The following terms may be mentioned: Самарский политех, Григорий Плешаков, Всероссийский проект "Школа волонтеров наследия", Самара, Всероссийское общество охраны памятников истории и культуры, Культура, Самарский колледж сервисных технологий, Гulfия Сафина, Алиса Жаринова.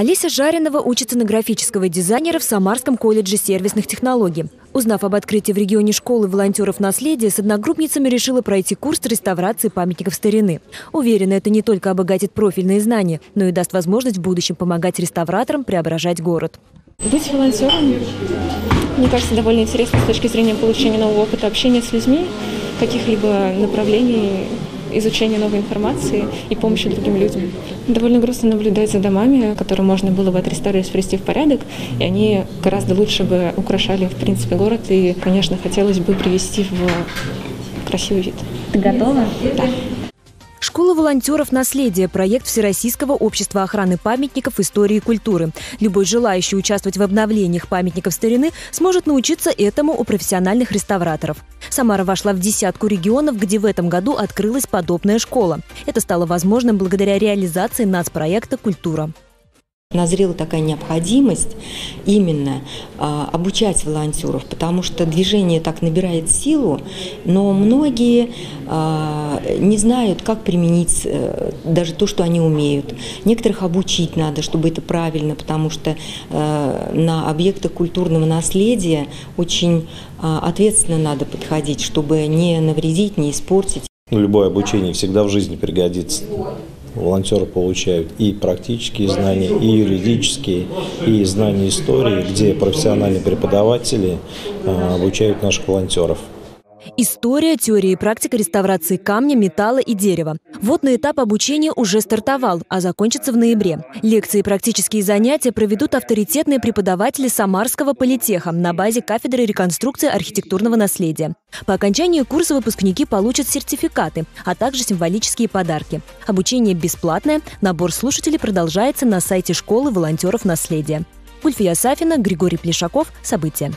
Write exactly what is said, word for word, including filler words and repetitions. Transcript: Алиса Жаринова учится на графического дизайнера в Самарском колледже сервисных технологий. Узнав об открытии в регионе школы волонтеров наследия, с одногруппницами решила пройти курс реставрации памятников старины. Уверена, это не только обогатит профильные знания, но и даст возможность в будущем помогать реставраторам преображать город. Быть волонтером, мне кажется, довольно интересно с точки зрения получения нового опыта, общения с людьми, каких-либо направлений, изучения новой информации и помощи другим людям. Довольно грустно наблюдать за домами, которые можно было бы отреставрировать, привести в порядок, и они гораздо лучше бы украшали, в принципе, город, и, конечно, хотелось бы привести в красивый вид. Ты готова? Да. Школа волонтеров наследия – проект Всероссийского общества охраны памятников истории и культуры. Любой желающий участвовать в обновлениях памятников старины сможет научиться этому у профессиональных реставраторов. Самара вошла в десятку регионов, где в этом году открылась подобная школа. Это стало возможным благодаря реализации нацпроекта «Культура». Назрела такая необходимость именно а, обучать волонтеров, потому что движение так набирает силу, но многие а, не знают, как применить а, даже то, что они умеют. Некоторых обучить надо, чтобы это правильно, потому что а, на объектах культурного наследия очень а, ответственно надо подходить, чтобы не навредить, не испортить. Любое обучение всегда в жизни пригодится. Волонтеры получают и практические знания, и юридические, и знания истории, где профессиональные преподаватели обучают наших волонтеров. История, теория и практика реставрации камня, металла и дерева. Вот на этап обучения уже стартовал, а закончится в ноябре. Лекции и практические занятия проведут авторитетные преподаватели Самарского политеха на базе кафедры реконструкции архитектурного наследия. По окончании курса выпускники получат сертификаты, а также символические подарки. Обучение бесплатное, набор слушателей продолжается на сайте школы волонтеров наследия. Гульфия Сафина, Григорий Плешаков. События.